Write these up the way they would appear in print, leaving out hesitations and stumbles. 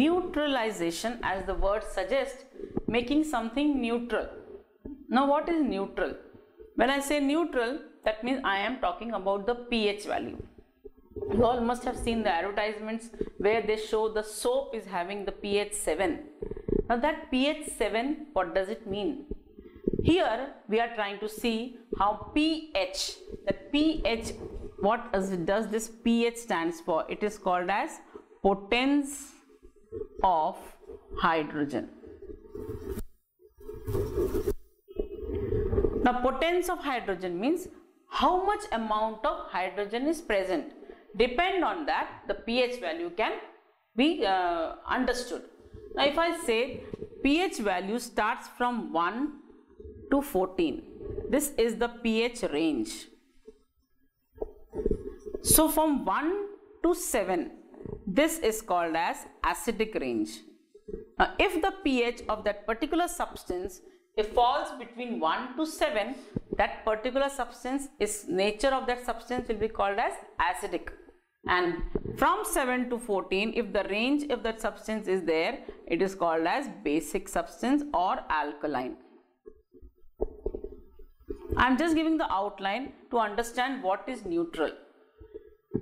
Neutralization, as the word suggests, making something neutral. Now what is neutral? When I say neutral, that means I am talking about the pH value. You all must have seen the advertisements where they show the soap is having the pH 7. Now that pH 7, what does it mean? Here we are trying to see how pH, that pH, what does this pH stands for? It is called as potency of hydrogen. Now potency of hydrogen means how much amount of hydrogen is present. Depend on that, the pH value can be understood. Now if I say pH value starts from 1 to 14. This is the pH range. So from 1 to 7, this is called as acidic range. Now if the pH of that particular substance, it falls between 1 to 7, that particular substance, is nature of that substance will be called as acidic. And from 7 to 14, if the range of that substance is there, it is called as basic substance or alkaline. I am just giving the outline to understand what is neutral.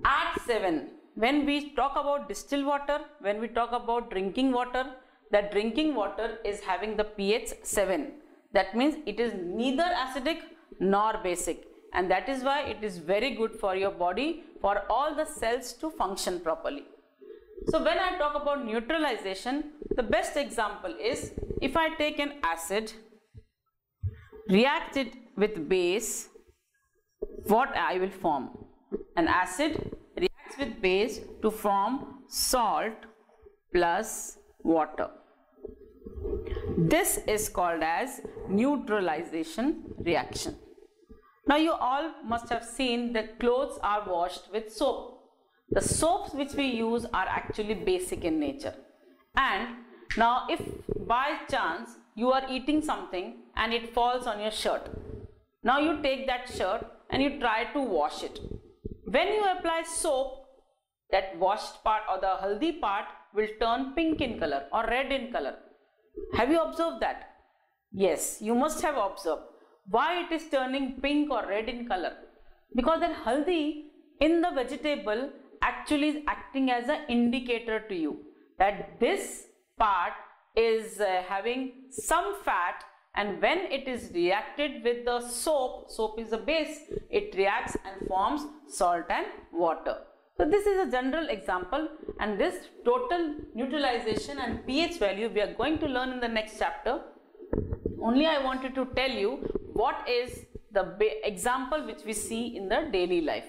At 7, when we talk about distilled water, when we talk about drinking water, that drinking water is having the pH 7. That means it is neither acidic nor basic. And that is why it is very good for your body, for all the cells to function properly. So when I talk about neutralization, the best example is if I take an acid, react it with base, what I will form? An acid reacts with base to form salt plus water. This is called as neutralization reaction. Now you all must have seen that clothes are washed with soap. The soaps which we use are actually basic in nature. And now if by chance you are eating something and it falls on your shirt. Now you take that shirt and you try to wash it. When you apply soap, that washed part or the haldi part will turn pink in color or red in color. Have you observed that? Yes, you must have observed. Why it is turning pink or red in color? Because that haldi in the vegetable actually is acting as an indicator to you that this part is having some fat, and when it is reacted with the soap, soap is the base, it reacts and forms salt and water. So this is a general example, and this total neutralization and pH value we are going to learn in the next chapter. Only I wanted to tell you what is the example which we see in the daily life.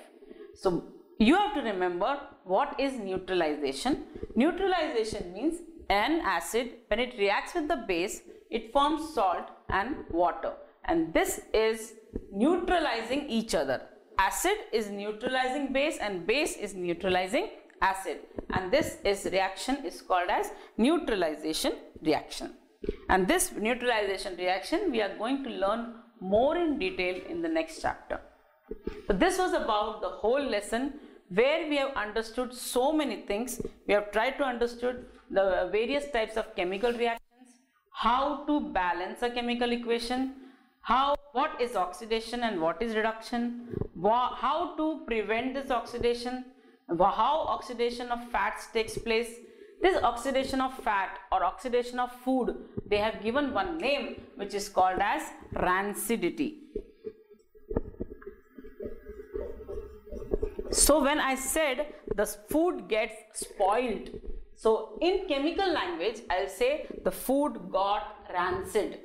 So you have to remember what is neutralization. Neutralization means an acid, when it reacts with the base, it forms salt and water, and this is neutralizing each other. Acid is neutralizing base and base is neutralizing acid, and this is reaction is called as neutralization reaction. And this neutralization reaction we are going to learn more in detail in the next chapter. So this was about the whole lesson where we have understood so many things. We have tried to understand the various types of chemical reactions, how to balance a chemical equation, what is oxidation and what is reduction, how to prevent this oxidation, how oxidation of fats takes place. This oxidation of fat or oxidation of food, they have given one name which is called as rancidity. So when I said the food gets spoiled, so in chemical language I'll say the food got rancid.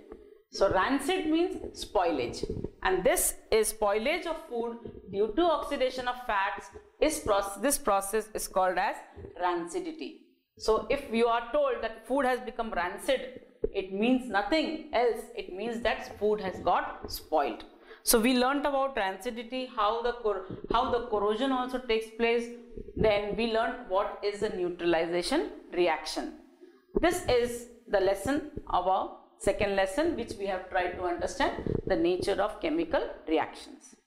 So rancid means spoilage, and this is spoilage of food due to oxidation of fats. This process is called as rancidity. So if you are told that food has become rancid, it means nothing else. It means that food has got spoiled. So we learnt about rancidity, how the corrosion also takes place. Then we learnt what is a neutralization reaction. This is the lesson, our second lesson, which we have tried to understand the nature of chemical reactions.